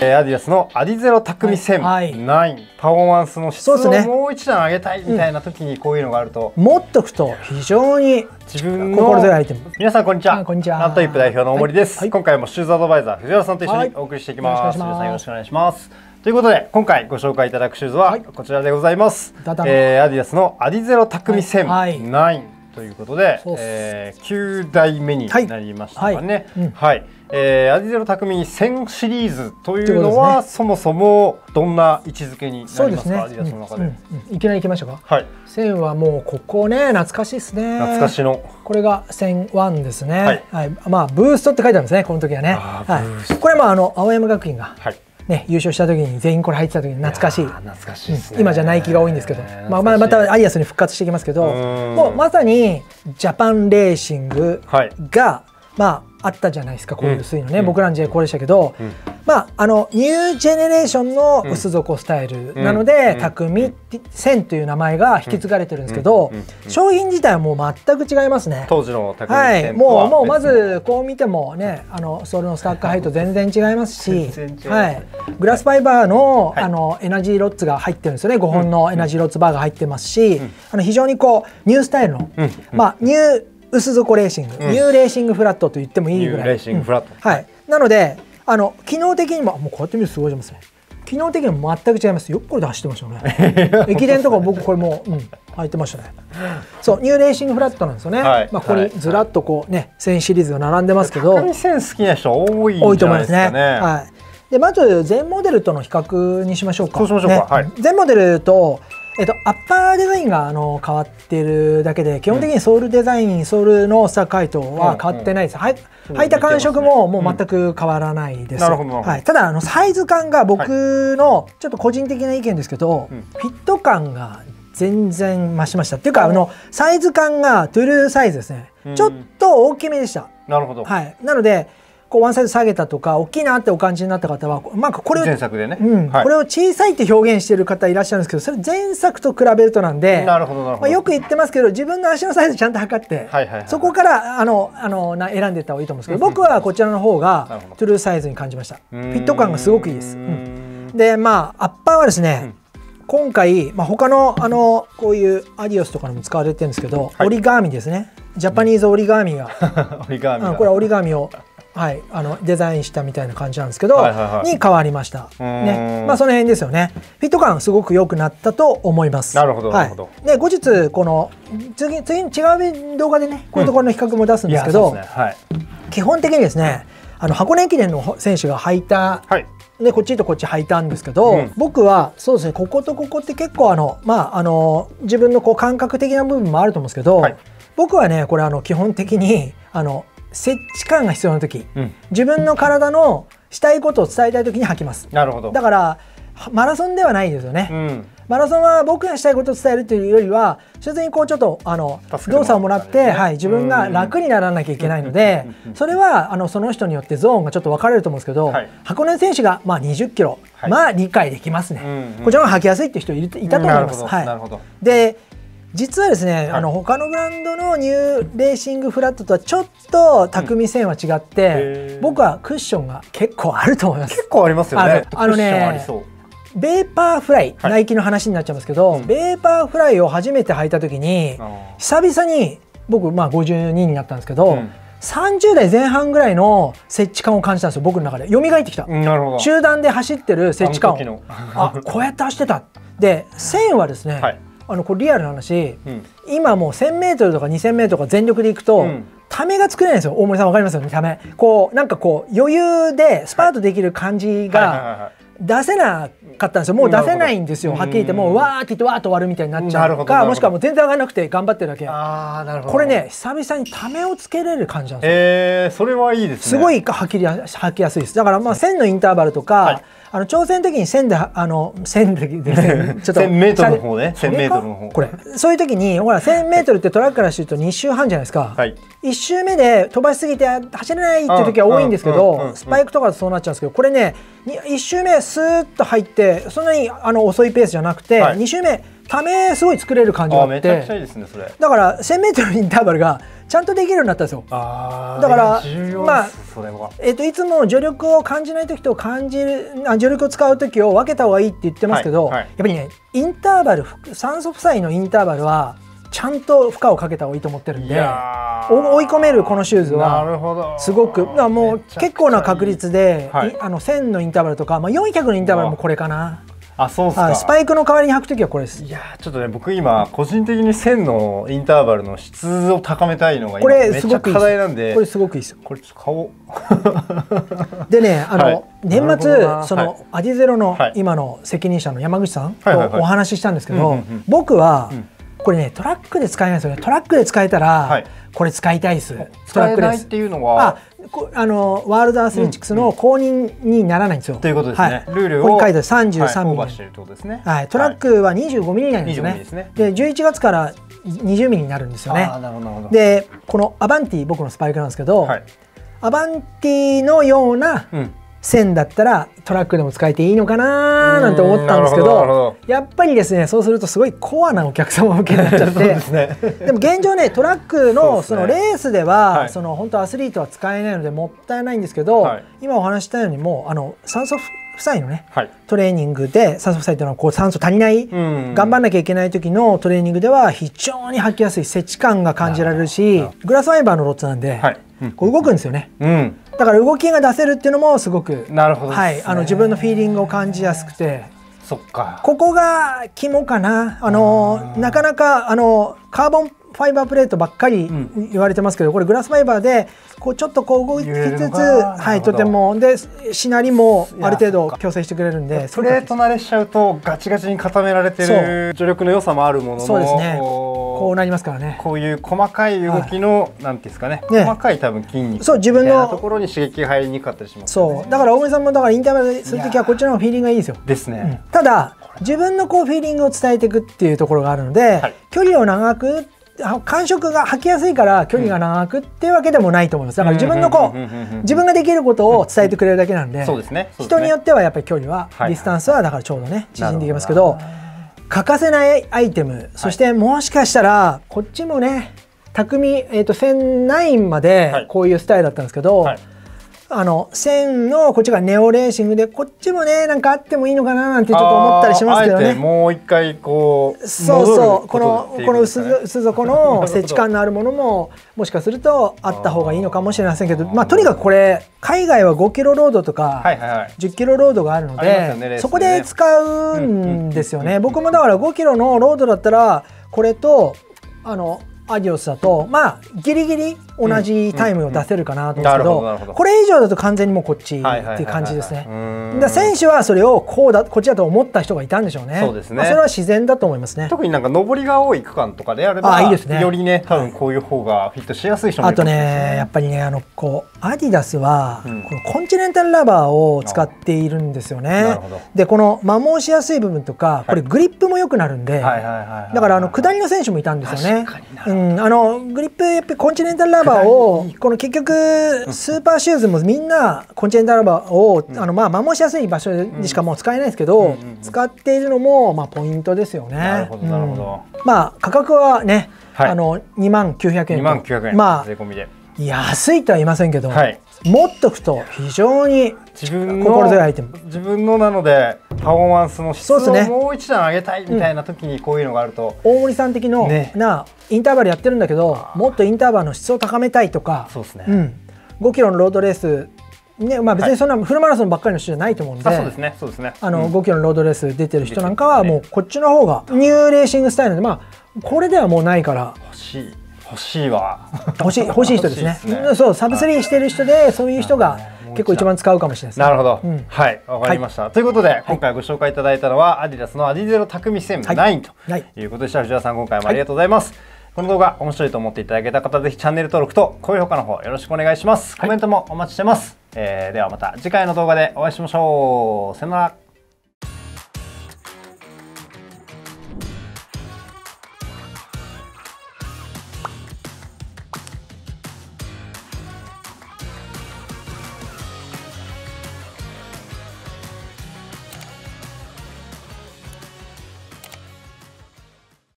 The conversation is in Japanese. アディダスのアディゼロ匠1000、はい、9パフォーマンスの質をもう一段上げたいみたいな時にこういうのがあると、うん、持っとくと非常に自分の心強いアイテム。皆さんこんにちは、ナットイップ代表の大森です、はい、今回もシューズアドバイザー藤原さんと一緒にお送りしていきます。皆さんよろしくお願いします。ということで今回ご紹介いただくシューズはこちらでございます、はい、アディダスのアディゼロ匠1000、はい、9ということで、9代目になりましたかね。はい、アディゼロ匠1000シリーズというのはそもそもどんな位置づけになりますか？アディダスの中でいきなり行きましょうか。はい、1000はもうここね、懐かしいですね。懐かしのこれが1001ですね。はい、まあブーストって書いてあるんですね、この時はね。はい、これはあの青山学院がね、優勝した時に全員これ入ってた時に懐かしい。懐かしいですね。今じゃナイキが多いんですけど、まあまたアディダスに復活していきますけど、もうまさにジャパンレーシングがまああったじゃないですか、こういう薄いのね。僕らの時代これでしたけど、まああのニュージェネレーションの薄底スタイルなので匠1000という名前が引き継がれてるんですけど、商品自体はもう全く違いますね。当時の匠1000とはもうまずこう見てもね、あのソールのスタックハイと全然違いますし、はい、グラスファイバーのあのエナジーロッツが入ってるんですよね。5本のエナジーロッツバーが入ってますし、あの非常にこうニュースタイルのまあニュー薄底レーシング、ニューレーシングフラットと言ってもいいぐらい。はい、なのであの機能的にももうこうやって見るとすごいですね。機能的にも全く違います。よくこれで走ってましたよね。駅伝とか僕これもう、入ってましたね。そうニューレーシングフラットなんですよね。はい、まあここにずらっとこうね1000シリーズが並んでますけど、匠1000好きな人多いんじゃないですかね。はい。でまず全モデルとの比較にしましょうか。そうしましょうか。はい。全モデルとアッパーデザインが変わってるだけで、基本的にソールデザイン、ソールの下回答は変わってないです。履いた感触ももう全く変わらないです。はい、ただサイズ感が僕のちょっと個人的な意見ですけど、フィット感が全然増しました。っていうかサイズ感がトゥルーサイズですね。ちょっと大きめでした。なるほど。はい。なのでこうワンサイズ下げたとか大きいなってお感じになった方は、まあこれを前作でね、これを小さいって表現してる方いらっしゃるんですけど、それ前作と比べるとなんで、まあよく言ってますけど自分の足のサイズちゃんと測ってそこから選んでいった方がいいと思うんですけど、僕はこちらの方がトゥルーサイズに感じました。フィット感がすごくいいです。でまあアッパーはですね、今回他のこういうアディオスとかにも使われてるんですけど、折り紙ですね。ジャパニーズ折り紙が、これは折り紙をはい、デザインしたみたいな感じなんですけどに変わりましたね。まあその辺ですよね。フィット感すごく良くなったと思います。なるほど、はい、で後日この次に違う動画でねこういうところの比較も出すんですけど、基本的にですね箱根駅伝の選手が履いた、はい、でこっちとこっち履いたんですけど、僕はそうですね、こことここって結構自分のこう感覚的な部分もあると思うんですけど、はい、僕はねこれ基本的に接地感が必要な時、自分の体のしたいことを伝えたい時に履きます。なるほど。だからマラソンではないですよね。マラソンは僕がしたいことを伝えるというよりは普通にこうちょっと動作をもらって、はい、自分が楽にならなきゃいけないので、それはその人によってゾーンがちょっと分かれると思うんですけど、はい、箱根選手がまあ20キロ、はい、まあ理解できますね。こちらが履きやすいっていう人いたと思います。で実はですね、はい、他のブランドのニューレーシングフラットとはちょっと匠1000は違って、僕はクッションが結構あると思います。結構ありますよね。ね、ベーパーフライ、ナイキの話になっちゃいますけど、ベーパーフライを初めて履いた時に、久々に僕まあ52になったんですけど、30代前半ぐらいの接地感を感じたんですよ、僕の中で。蘇ってきた。集団で走ってる接地感を。あ、こうやって走ってた。で、1000はですね。はい、これリアルな話、今もう 1000m とか 2000m とか全力で行くと、ためが作れないんですよ。大森さん分かりますよね、ため。こうなんかこう余裕でスパートできる感じが出せなかったんですよ。もう出せないんですよ、はっきり言って。もうわーって言ってわーっと終わるみたいになっちゃうか、もしくはもう全然上がらなくて頑張ってるだけ。これね、久々にためをつけれる感じなんですよ。それはいいですね。すごいはきやすいです。だからまあ1000のインターバルとか、はい、挑戦的に1000で1000m の方ね、1000m の方、これそういう時にほら 1000m ってトラックからすると2周半じゃないですか。1周目で飛ばしすぎて走れないっていう時は多いんですけど、スパイクとかそうなっちゃうんですけど、これね1周目スーッと入ってそんなに遅いペースじゃなくて、2周目ためすごい作れる感じがあって、めちゃくちゃいいですねそれ。だから 1000m インターバルがちゃんとできるようになったんですよ。だからまあいつも助力を感じない時と助力を使う時を分けた方がいいって言ってますけど、やっぱりねインターバル酸素負債のインターバルはちゃんと負荷をかけた方がいいと思ってるんで、追い込めるこのシューズはすごくもう結構な確率で1000のインターバルとか400のインターバルもこれかな。あ、そうっすか。スパイクの代わりに履くときはこれです。いやちょっとね僕今個人的に1000のインターバルの質を高めたいのが今めっちゃ課題なんで、これすごくいいですよ。これちょっと買おう。でね年末そのアディゼロの今の責任者の山口さんとお話ししたんですけど、僕はこれねトラックで使えないですよね。トラックで使えたらこれ使いたいです。使えないっていうのは。ワールドアスレチックスの公認にならないんですよ。ということですね。ルールを33ミリ、はい、トラックは25ミリなんですね。で11月から20ミリになるんですよね。でこのアバンティ僕のスパイクなんですけど、はい、アバンティのような線だったらトラックでも使えていいのかななんて思ったんですけど、やっぱりですねそうするとすごいコアなお客様向けになっちゃってでも現状ねトラックのそのレースではその本当アスリートは使えないのでもったいないんですけど、今お話したようにもう酸素負債のねトレーニングで、酸素負債というのはこう酸素足りない頑張んなきゃいけない時のトレーニングでは非常に履きやすい、接地感が感じられるし、グラスワイバーのロッツなんでこう動くんですよね。だから動きが出せるっていうのもすごく自分のフィーリングを感じやすくて、そっかここが肝かな。なかなかカーボンファイバープレートばっかり言われてますけど、これグラスファイバーでこうちょっとこう動きつつ、とてもでしなりもある程度矯正してくれるんで、プレート慣れしちゃうとガチガチに固められてる助力の良さもあるものの、そうですねこうなりますからね。こういう細かい動きのなんていうんですかね、細かい多分筋肉みたいなところに刺激が入りにくかったりします。そうだから大森さんもだからインターバルするときはこっちの方がフィーリングがいいですよ。ですね。ただ自分のこうフィーリングを伝えていくっていうところがあるので、距離を長く感触が履きやすいから距離が長くっていうわけでもないと思います。だから自分ができることを伝えてくれるだけなんで、人によってはやっぱり距離はディスタンスはだからちょうどね縮んでいきますけど。欠かせないアイテム、そしてもしかしたらこっちもね匠1009までこういうスタイルだったんですけど、1000のこっちがネオレーシングでこっちもねなんかあってもいいのかななんてちょっと思ったりしますけどね。もう一回こうそうそうこの薄底の接地感のあるものももしかするとあった方がいいのかもしれませんけど、まあとにかくこれ海外は5キロロードとか10キロロードがあるのでそこで使うんですよね。僕もだから5キロのロードだったらこれとアディオスだとまあギリギリ同じタイムを出せるかなと思うんですけど、これ以上だと完全にもうこっちっていう感じですね。選手はそれをこっちだと思った人がいたんでしょうね。それは自然だと思いますね。特になんか上りが多い区間とかであればよりね多分こういう方がフィットしやすい人もいると思うんですよね。あとねやっぱりねアディダスはこのコンチネンタルラバーを使っているんですよね。でこの摩耗しやすい部分とかこれグリップも良くなるんで、だから下りの選手もいたんですよね。グリップやっぱりコンチネンタルラバーをこの結局スーパーシューズもみんなコンチネンタルラバーを摩耗しやすい場所にしかもう使えないですけど、使っているのもポイントですよね。なるほどなるほど。まあ価格はね2万900円、まあ税込みで安いとは言いませんけど、持っとくと非常に心強いアイテム。自分のなのでパフォーマンスの質をもう一段上げたいみたいな時にこういうのがあると、大森さん的のなインターバルやってるんだけどもっとインターバルの質を高めたいとか、5キロのロードレースね、まあ別にそんなフルマラソンばっかりの人じゃないと思うんで、5キロのロードレース出てる人なんかはもうこっちの方がニューレーシングスタイルで、まあこれではもうないから欲しいわ。欲しい人ですね。そうサブスリーしてる人でそういう人が結構一番使うかもしれないですね。なるほど。はい、わかりました。ということで今回ご紹介いただいたのはアディダスのアディゼロ匠1009ということでした。藤原さん今回もありがとうございます。この動画面白いと思っていただけた方ぜひチャンネル登録と高評価の方よろしくお願いします。コメントもお待ちしてます。ではまた次回の動画でお会いしましょう。さよなら。